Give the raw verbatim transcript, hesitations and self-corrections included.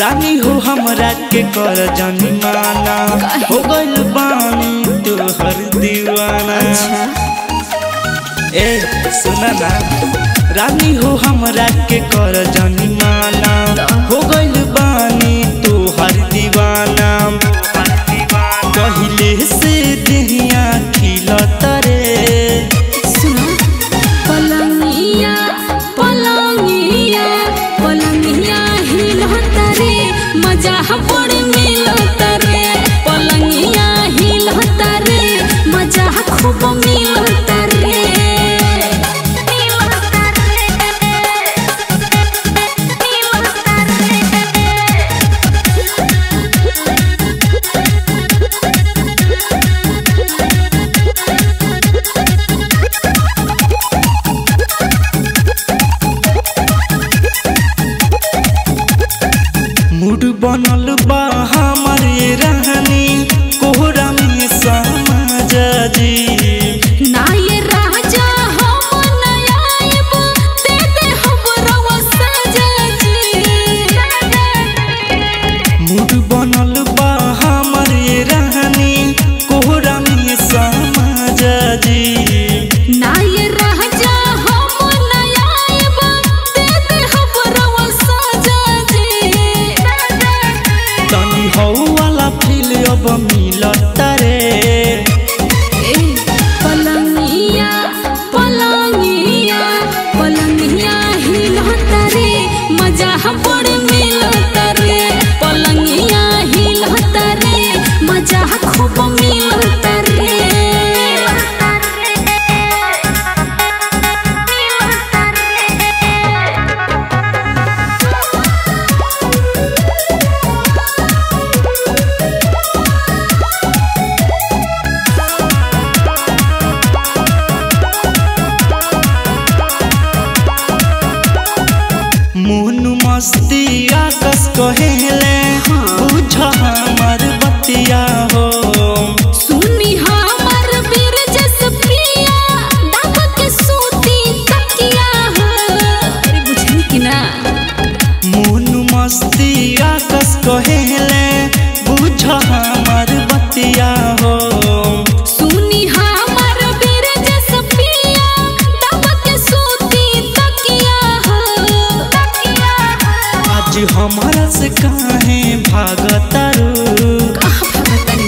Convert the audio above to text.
रानी हो हमरा के कर जानी माना, हो गइल बानी तोहर दीवाना। ए सुना ना, रानी हो हमरा के कर जानी माना, हो गइल बानी तोहर दीवाना। पहिले से देहिया खिलत रे, मूड बनल बा हमारे रानी कोहरा में समा जी। ना ये राजा हम नयाब ते ते हमरो सजा जी। मूड बनल बा हमारे रानी कोहरा में समा जी। ना ये राजा हम नयाब ते ते हमरो सजा जी। तनी हो वाला फील अब मिलता रे, मस्ती आकस कहेले बुझ हमर बतिया हो। सुनी हमर वीर जस प्रिया दाब के सूती तकिया हो। अरे बुझी कि ना, मोन मस्ती आकस कहेले बुझ हमर बतिया हो। हमारा से काहे भागता रो, कहाँ भागता